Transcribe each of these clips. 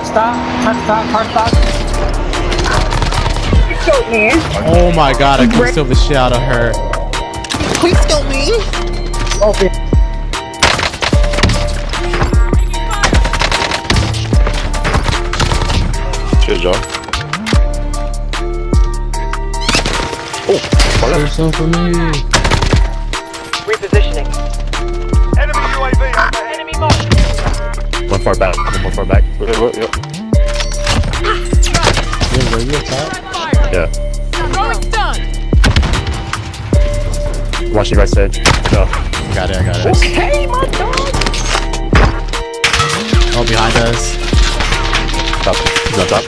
Touch that. You killed me. Oh my god, I can still the shit out of her. Please kill me. Oh, bitch. Good job. Oh, there's some for me. Repositioning. Enemy UAV overhead. Enemy mark. One far back. Yep. Yeah. Throwing stun. Watch the right side. Go. Got it. Okay, my dog. Oh, behind us. He's on top.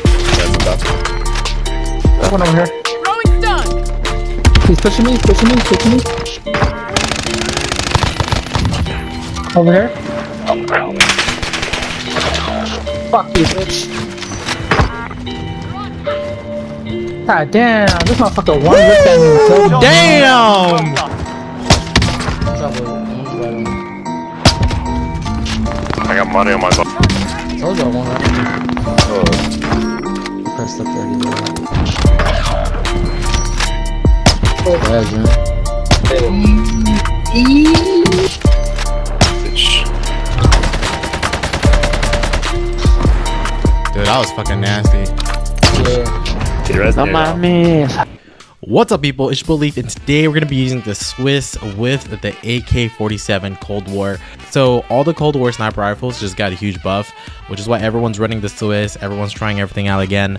There's one over here. Throwing stun. He's pushing me. Over here. Oh, bro. Fuck you, bitch. God damn, this motherfucker one ripped at me. So damn! I got money on my phone. Told you I won't have to. Press the 30 there. Dude, that was fucking nasty. Yeah. What's up, people? It's JawhBoyLeaf, and today we're gonna be using the Swiss with the AK-47 Cold War. So all the Cold War sniper rifles just got a huge buff, which is why everyone's running the Swiss, everyone's trying everything out again,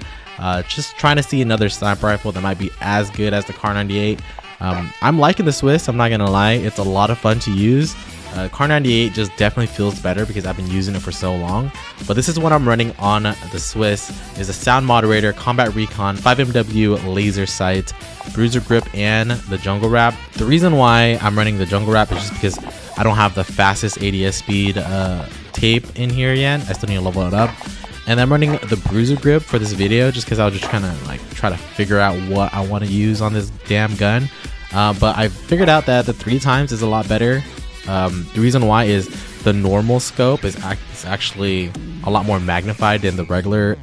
just trying to see another sniper rifle that might be as good as the Kar98. I'm liking the Swiss, I'm not gonna lie, it's a lot of fun to use. Kar98 just definitely feels better because I've been using it for so long, but this is what I'm running on the Swiss. Is a sound moderator, combat recon, 5MW laser sight, bruiser grip, and the jungle wrap. The reason why I'm running the jungle wrap is just because I don't have the fastest ADS speed tape in here yet. I still need to level it up. And I'm running the bruiser grip for this video just because I was just kind of like try to figure out what I want to use on this damn gun. But I figured out that the 3x is a lot better. The reason why is the normal scope is actually a lot more magnified than the regular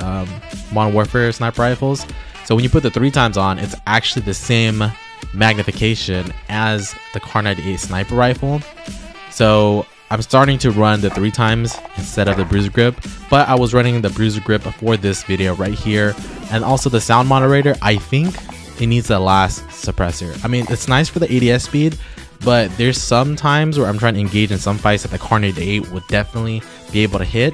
Modern Warfare sniper rifles. So when you put the 3x on, it's actually the same magnification as the Kar98 sniper rifle. So I'm starting to run the 3x instead of the bruiser grip, but I was running the bruiser grip for this video right here. And also the sound moderator, I think it needs a last suppressor. I mean, it's nice for the ADS speed, but there's some times where I'm trying to engage in some fights that the Kar98 would definitely be able to hit,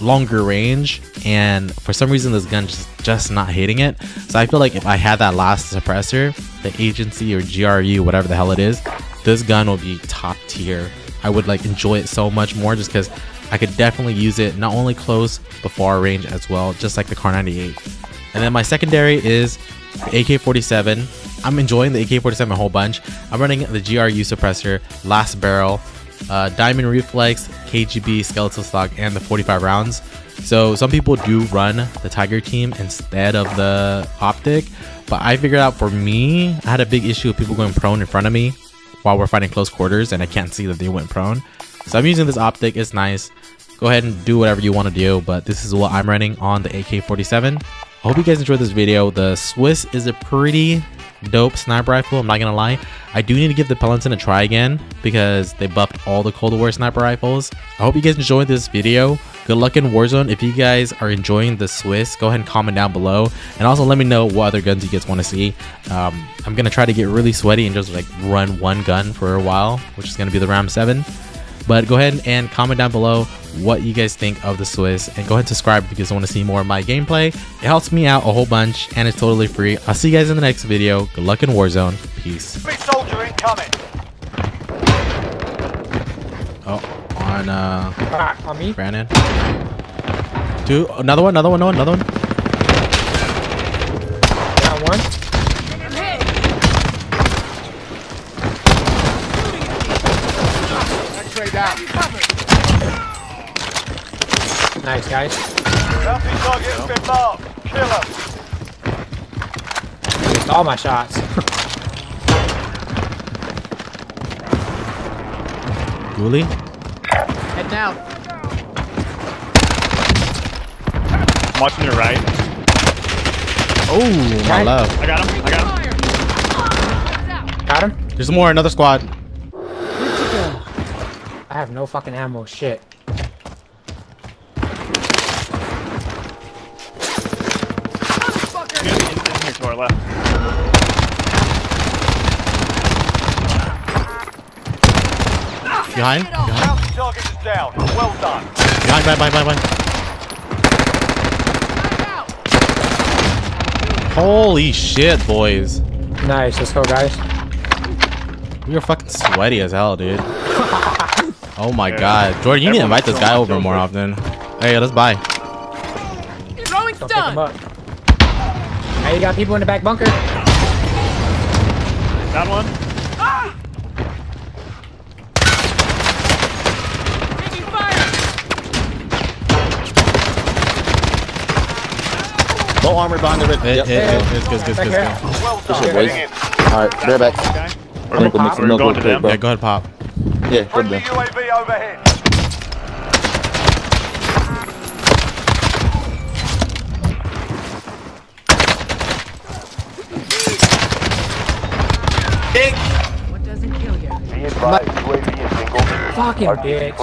longer range, and for some reason this gun just not hitting it. So I feel like if I had that last suppressor, the Agency or GRU, whatever the hell it is, this gun will be top tier. I would like enjoy it so much more just because I could definitely use it not only close but far range as well, just like the Kar98. And then my secondary is AK-47. I'm enjoying the AK-47 a whole bunch. I'm running the GRU suppressor, last barrel, Diamond Reflex, KGB, skeletal stock, and the 45 rounds. So some people do run the Tiger Team instead of the optic, but I figured out for me, I had a big issue with people going prone in front of me while we're fighting close quarters, and I can't see that they went prone. So I'm using this optic, it's nice. Go ahead and do whatever you want to do, but this is what I'm running on the AK-47. I hope you guys enjoyed this video. The Swiss is a pretty dope sniper rifle, I'm not gonna lie. I do need to give the Pelington a try again because they buffed all the Cold War sniper rifles. I hope you guys enjoyed this video. Good luck in Warzone. If you guys are enjoying the Swiss, go ahead and comment down below, and also let me know what other guns you guys want to see. I'm gonna try to get really sweaty and just like run one gun for a while, which is gonna be the Ram 7. But go ahead and comment down below what you guys think of the Swiss, and go ahead and subscribe if you guys want to see more of my gameplay. It helps me out a whole bunch, and it's totally free. I'll see you guys in the next video. Good luck in Warzone. Peace. Free soldier incoming. Oh, on me, Brandon. Dude, another one. Got one. Nice, guys. Missed all my shots. Ghoulie? Head down. watching your right. Oh, my love. I got him. Got him? There's more, another squad. I have no fucking ammo, shit. Here to our left. Behind? Behind? Target is down. Well done. Behind. Holy shit, boys. Nice, let's go, guys. We are fucking sweaty as hell, dude. Oh my god. Jordan, you need to invite this guy over more often. Hey, let's buy. Throwing stun. Hey, you got people in the back bunker. That one. Ah! Taking fire. Low armor behind the red. Good. All right, they're back. Okay. I think we'll make some milk real quick, bro. Yeah, go ahead, pop. Yeah, good there. UAV overhead. What doesn't kill you? Be advised, UAV is single. Fucking bitch.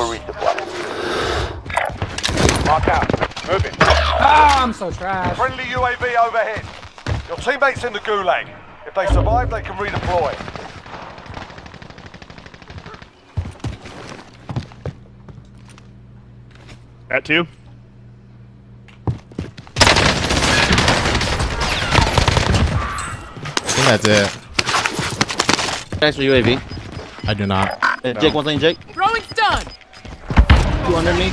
Mark out. Move it. Ah, I'm so trash. Friendly UAV overhead. Your teammates in the gulag. If they survive, they can redeploy. At two. I think that's it. Thanks for UAV. I do not. No. Jake, one thing, Jake. Throwing stun. Two under me.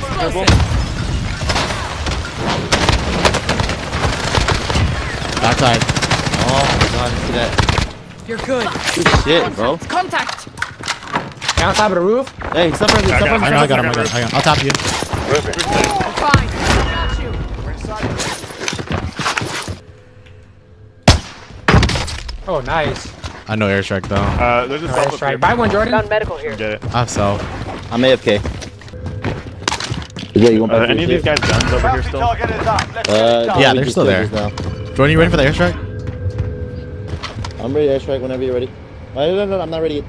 Backside. Oh my god, I see that. You're good. Good shit, bro. Contact. Down top of the roof. Hey, suffering. I got him. I'll top you. Perfect. Oh, fine. Got you. Oh, nice. I know airstrike though. There's a self airstrike. Buy one, Jordan. Got medical here. Get it. I'm self. I'm AFK. Yeah, you want any of these guys guns over here still? Yeah, they're still there. Jordan, you ready for the airstrike? I'm ready to airstrike whenever you're ready. No, no, no, I'm not ready yet.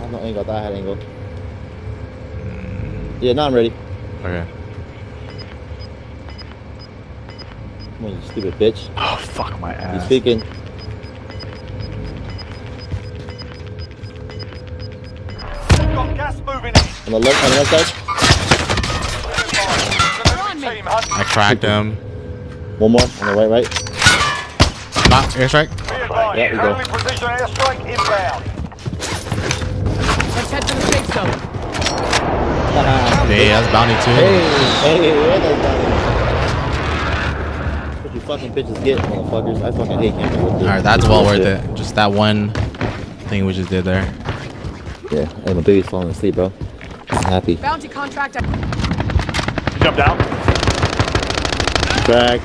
I'm not angled. I had angled. Yeah, now I'm ready. Okay. Come on, you stupid bitch. Oh, fuck my ass. He's speaking. Got gas moving in. On the left, on the left side. I cracked him. One more, on the right. Not airstrike. Yeah, we go. Precision airstrike inbound. Let's head to the safe zone. Hey, that's bounty too. Hey, that's bounty. What you fucking bitches get, motherfuckers. I fucking hate camping. Alright, that's well worth it. Just that one thing we just did there. Yeah, hey, my baby's falling asleep, bro. I'm happy. Bounty contract. Jumped out. Back.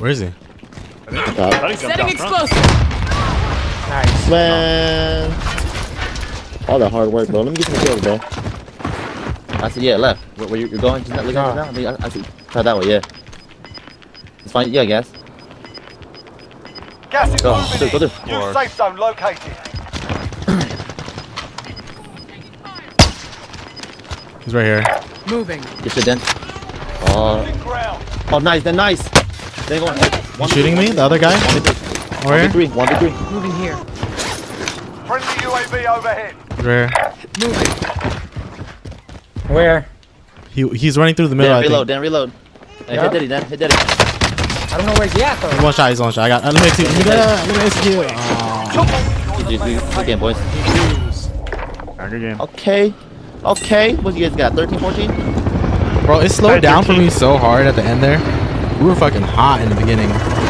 Where is he? Top. Setting explosive. Nice. Man. All that hard work, bro. Let me get some kills, bro. I said, yeah, left. Where you're going? Just not looking right now? I mean, I should try that way, yeah. It's fine, yeah, gas. Gas is moving in. New safe zone located. He's right here. Moving. Get your dent. Oh, nice, then nice. They go one shooting me, the other guy? 1v3, 1v3. Moving here. Friendly UAV overhead. Rare. Moving. Where? He's running through the middle. Dan, reload. Hey, yep. Hit Daddy. I don't know where he's at though. He's one shot. I got. Let me execute. Good game, boys. Good game. Okay. What you guys got? 13, 14? Bro, it slowed down for me so hard at the end there. We were fucking hot in the beginning.